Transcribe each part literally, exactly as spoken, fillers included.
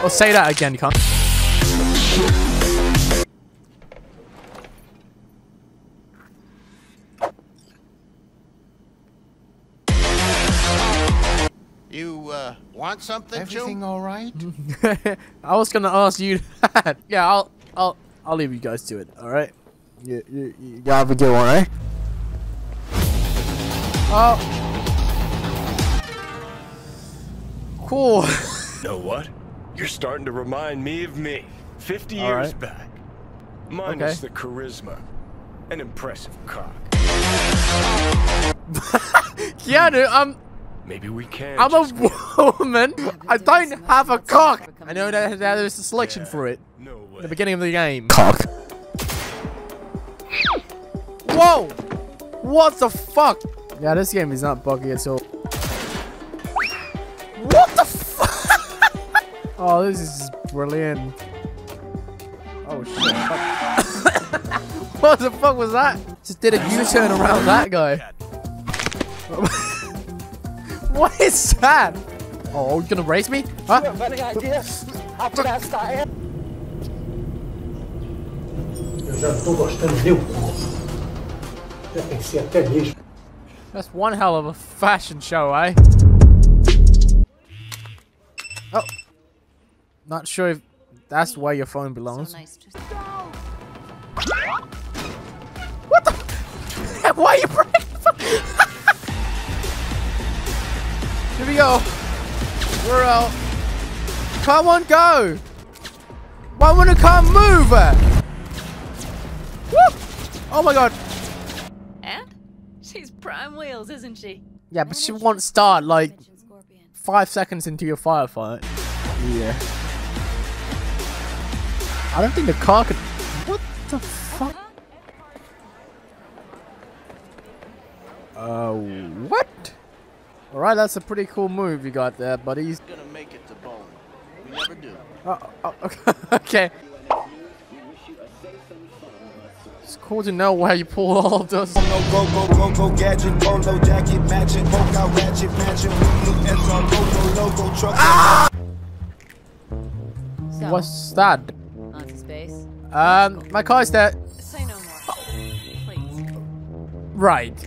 I'll say that again, you can't. You uh, want something, everything Joe? All right? I was gonna ask you that. Yeah, I'll, I'll, I'll leave you guys to it. All right. You, you, you have a good one, eh? Oh. Cool. You know what? You're starting to remind me of me. Fifty All years right. back. Minus okay. the charisma, an impressive cock. Yeah, dude. Um. Maybe we can. I'm a woman. I don't have a cock. I know that there's a selection yeah, for it. No way. In the beginning of the game. Cock. Whoa! What the fuck? Yeah, this game is not buggy at all. What the fuck? Oh, this is brilliant. Oh shit! What the fuck was that? Just did a U-turn around that guy. What is that? Oh, you gonna race me? Huh? You have any idea how fast I am? That's one hell of a fashion show, eh? Oh. Not sure if that's where your phone belongs. So nice to what the? Why are you breaking the phone? Here we go. We're out. Come on, go. Why won't it come move? Woo! Oh my god. And she's prime wheels, isn't she? Yeah, but she won't start like five seconds into your firefight. Yeah. I don't think the car could. What the fuck? Uh, what? Alright, that's a pretty cool move you got there, buddy. He's gonna make it to bone. We never do. Oh, oh, okay. Okay. It's cool to know where you pull all of those. Ah! So, what's that? On space. Um, my car is there. Say no more. Please. Right.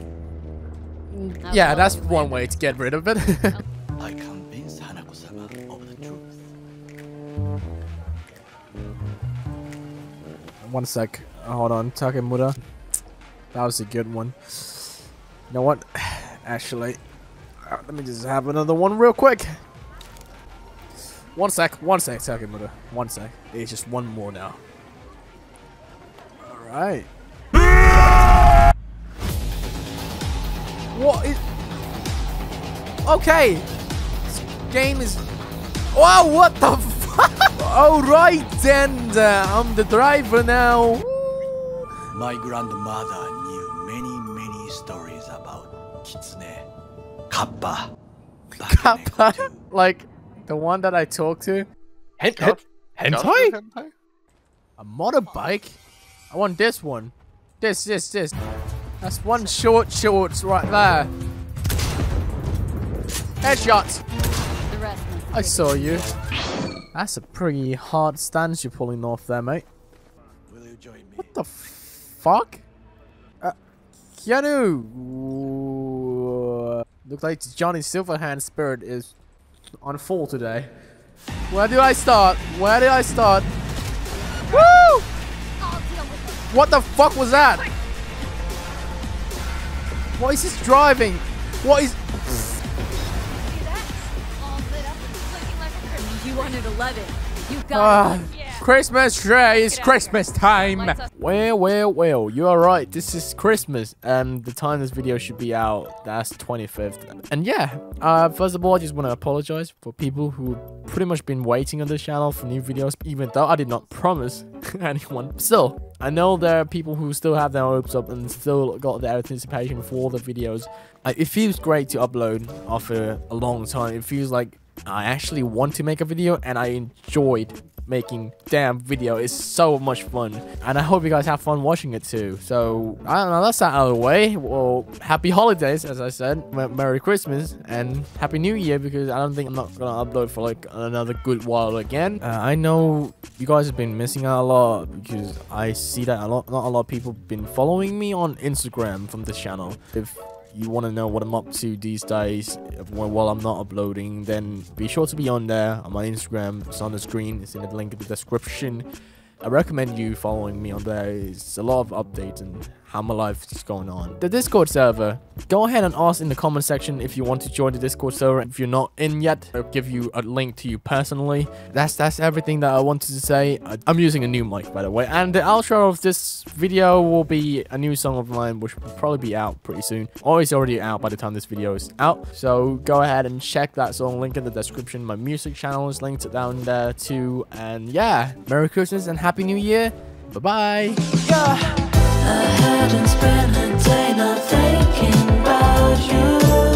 Yeah, that's one way to get rid of it. I convinced Hanakosama of the truth. One sec. Hold on, Takemura. That was a good one. You know what? Actually, let me just have another one real quick. One sec, one sec, Takemura. One sec. It's just one more now. Alright. What is... Okay. This game is... Oh, what the fuck? Alright then, uh, I'm the driver now. My grandmother knew many, many stories about Kitsune. Kappa. Kappa? Like, the one that I talked to? Hen Hen hentai? Hentai? A motorbike? I want this one. This, this, this. That's one short shorts right there. Headshots. I saw you. That's a pretty hard stance you're pulling off there, mate. Will you join me? What the fuck? Uh, Keanu. Looks like Johnny Silverhand's spirit is on full today. Where do I start? Where did I start? Woo! What the fuck was that? What is this driving? What is... You wanted eleven. You got Christmas tree is Christmas time. Well, well, well, you are right. This is Christmas and the time this video should be out, that's twenty-fifth. And yeah, uh, first of all, I just want to apologize for people who pretty much been waiting on the channel for new videos, even though I did not promise anyone. Still, I know there are people who still have their hopes up and still got their anticipation for all the videos. Uh, it feels great to upload after a long time. It feels like I actually want to make a video and I enjoyed making damn video is so much fun, and I hope you guys have fun watching it too. So I don't know, that's not out of the way. Well, happy holidays, as I said, M Merry Christmas and Happy New Year, because I don't think I'm not gonna upload for like another good while again. Uh, I know you guys have been missing out a lot, because I see that a lot, not a lot of people have been following me on Instagram from this channel. If you want to know what I'm up to these days while I'm not uploading, then be sure to be on there on my Instagram. It's on the screen, it's in the link in the description. I recommend you following me on there. It's a lot of updates and how my life is going on. The Discord server, go ahead and ask in the comment section if you want to join the Discord server. If you're not in yet, I'll give you a link to you personally. That's that's everything that I wanted to say. I'm using a new mic, by the way, and the outro of this video will be a new song of mine, which will probably be out pretty soon, or it's already out by the time this video is out. So go ahead and check that song, link in the description. My music channel is linked down there too. And yeah, Merry Christmas and happy Happy New Year. Bye-bye. Yeah. I hadn't spent a day not thinking about you.